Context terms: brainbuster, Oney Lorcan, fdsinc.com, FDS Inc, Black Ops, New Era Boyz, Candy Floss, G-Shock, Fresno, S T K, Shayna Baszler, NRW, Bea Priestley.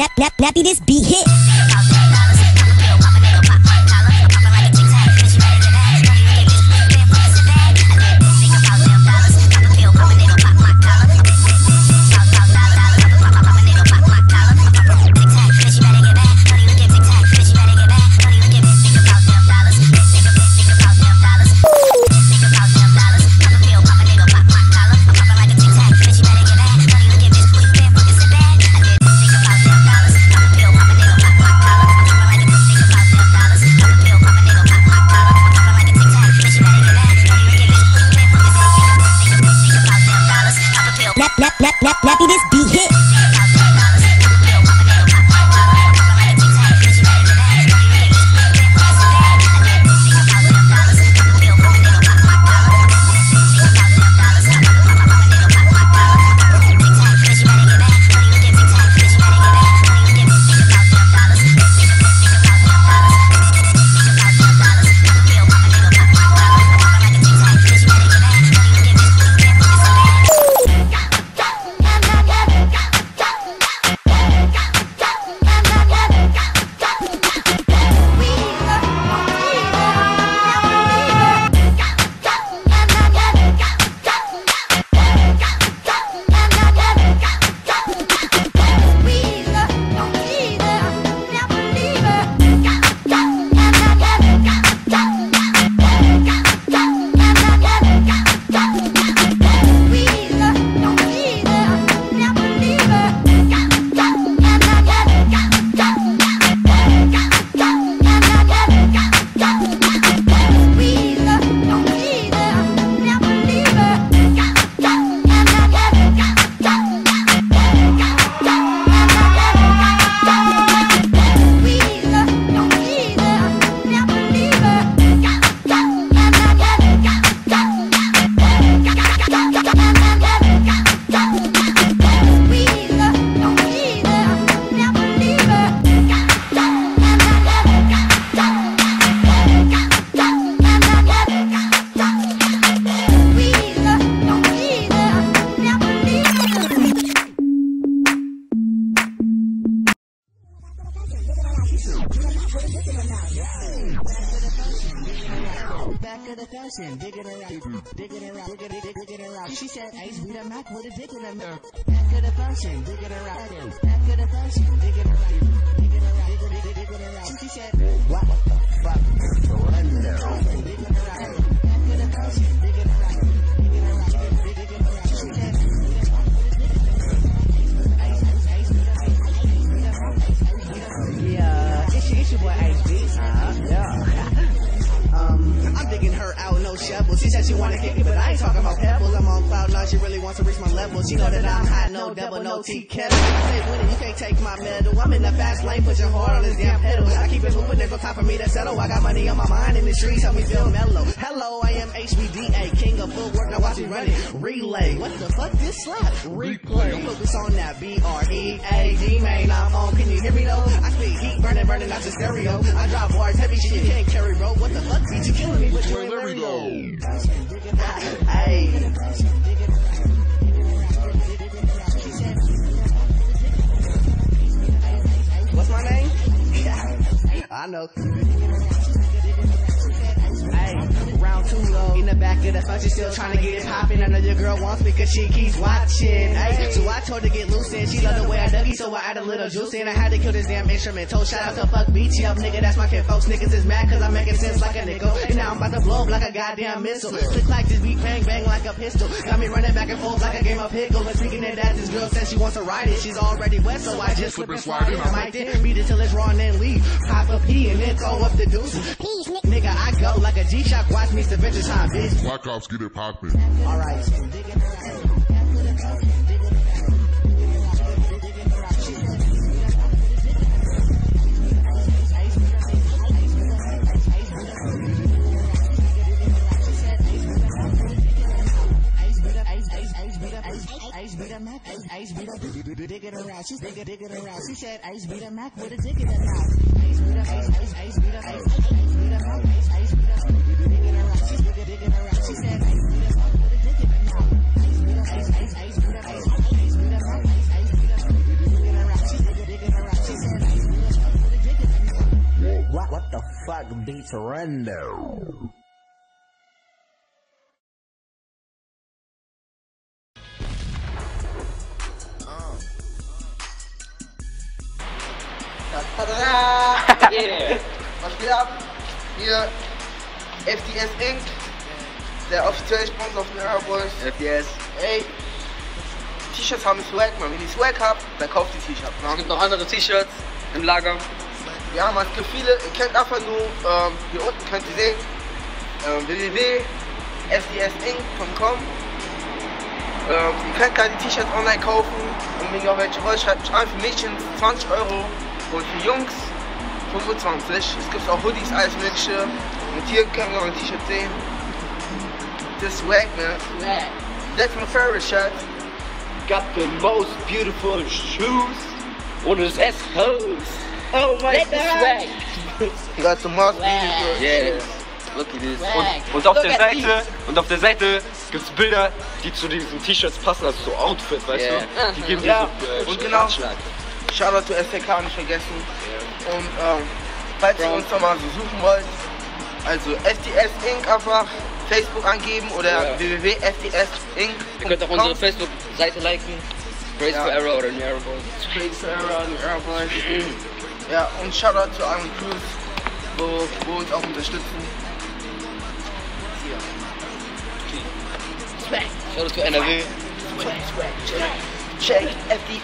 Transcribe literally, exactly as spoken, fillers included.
nap, nap, nappy, this beat hit. Told shout out to fuck B T up, nigga, that's my kid, folks. Niggas is mad cause I'm making sense like a nigga. And now I'm about to blow up like a goddamn missile. Click like this beat, bang, bang like a pistol. Got me running back and forth like a game of pickle. And speaking of that, this girl says she wants to ride it. She's already wet, so I just slip and slide it. I might then beat it till it's raw and then leave. Pop a pee and then throw up the deuces. Please, nigga, I go like a G-Shock, watch me adventure time, bitch. Black Ops, get it poppin'. Alright. Ice beat up, dig it around. She's dig it, dig it around. She said, "Ice beat a Mac with a dick in her mouth." Ice beat up, ice, ice, ice beat up, ice, ice, ice beat up, ice, ice beat up, dig it around. She's dig it, dig it around. She said, "Ice beat a Mac with a dick in her mouth." Ice beat up, ice, ice, ice beat up, ice, ice beat up, ice, ice beat up, dig it around. She's dig it, dig it around. Fuck beats rando. Yeah. Was geht ab? Hier F D S Incorporated, der offizielle Sponsor von New Era boyz. F D S. Ey, T-Shirts haben Swag, man. Wenn ich Swag hab, dann kauft die T-Shirts. Es gibt noch andere T-Shirts im Lager. Ja, man, es gibt viele. Ihr kennt einfach nur, ähm, hier unten könnt ihr sehen, ähm, w w w punkt f d s inc punkt com. ähm, Ihr könnt gerade die T-Shirts online kaufen. Und wenn ihr auch welche wollt, schreibt mich an. Für Mädchen zwanzig Euro und für Jungs fünfundzwanzig. Es gibt auch Hoodies, alles Mögliche. Und hier können wir auch ein T-Shirt sehen. Das ist wack, man. Wack. That's my favorite shirt. Got the most beautiful shoes. Und das S hoes. Oh my God. Wack. Got the most beautiful shoes. Yeah. Look at this. Und, und, auf der Seite, und auf der Seite gibt es Bilder, die zu diesen T-Shirts passen, also zu Outfit, weißt yeah. du? Die geben ja. dir so, äh, und genau. Anschlag. Shoutout zu S T K nicht vergessen. Yeah. Und ähm, falls Bro. ihr uns nochmal so suchen wollt, also F D S Incorporated einfach Facebook angeben oder yeah. w w w punkt f d s inc punkt com. Ihr könnt auch unsere Facebook-Seite liken. Praise ja. for Error oder New Era boyz. Praise for Error, New Era boyz. Ja, und Shoutout zu allen Crews, wo, wo uns auch unterstützen. Shoutout zu N R W. Check F D S.